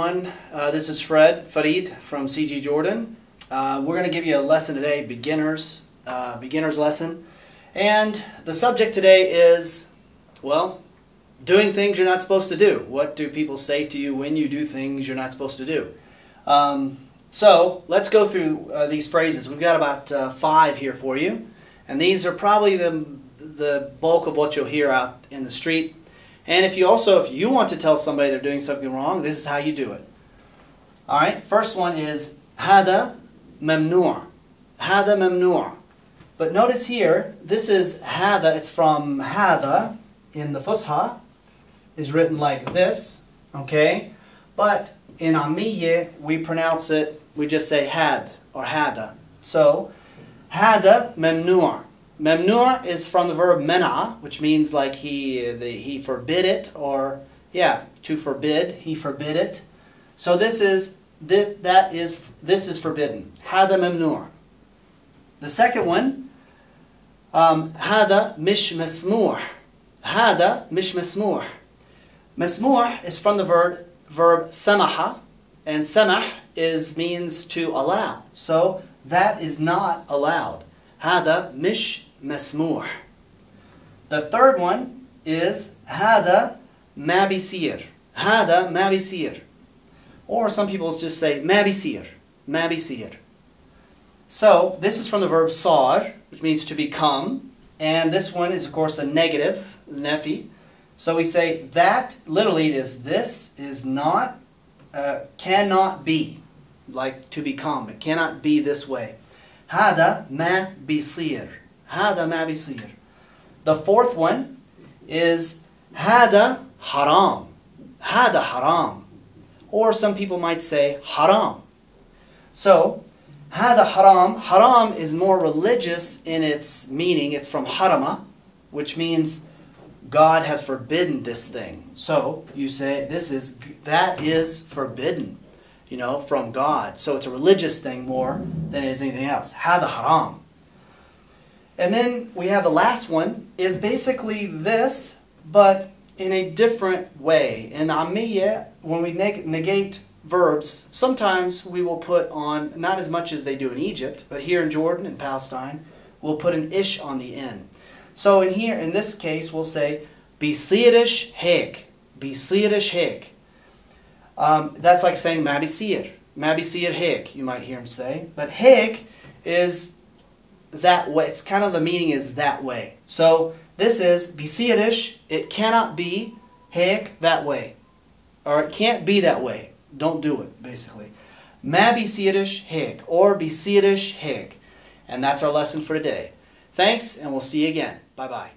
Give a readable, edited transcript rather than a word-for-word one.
everyone. This is Fred Farid from CG Jordan. We're going to give you a lesson today, beginner's lesson. And the subject today is, well, doing things you're not supposed to do. What do people say to you when you do things you're not supposed to do? So let's go through these phrases. We've got about 5 here for you. And these are probably the bulk of what you'll hear out in the street. And if you want to tell somebody they're doing something wrong, this is how you do it. All right, first one is hada mamnu'. Hada mamnu'. But notice here, this is hada, it's from hada in the Fusha, is written like this, okay? But in Amiya, we pronounce it, we just say had or hada. So hada mamnu'. Mamnu' is from the verb mena, which means like he forbid it, or yeah, to forbid, he forbid it. So this is forbidden. Hada mamnu'. The second one, hada mish masmuh. Hada mish masmuh. Masmuh is from the verb samaha, and samah means to allow. So that is not allowed. Hada mish masmuh. The third one is hada ma bisir. Hada ma bisir. Or some people just say ma bisir. Ma bisir. So this is from the verb sar, which means to become. And this one is, of course, a negative, nefi. So we say that, literally it is this, is not, cannot be, like to become. It cannot be this way. Hada ma bisir. Hada ma bisir. The fourth one is hada haram. Hada haram. Or some people might say haram. So hada haram. Haram is more religious in its meaning. It's from harama, which means God has forbidden this thing. So you say that is forbidden, you know, from God. So it's a religious thing more than it is anything else. Hada haram. And then we have the last one, is basically this, but in a different way. In Amiya, when we negate verbs, sometimes we will put on, not as much as they do in Egypt, but here in Jordan and Palestine, we'll put an ish on the end. So in here, in this case, we'll say, bisirish hek. Bisirish hek. That's like saying mabisir. Mabisir hik, you might hear him say. But hik is that way. It's kind of, the meaning is that way. So this is bisirish, it cannot be, hik, that way. Or it can't be that way. Don't do it, basically. Mabisirish hik, or bisirish hik. And that's our lesson for today. Thanks, and we'll see you again. Bye-bye.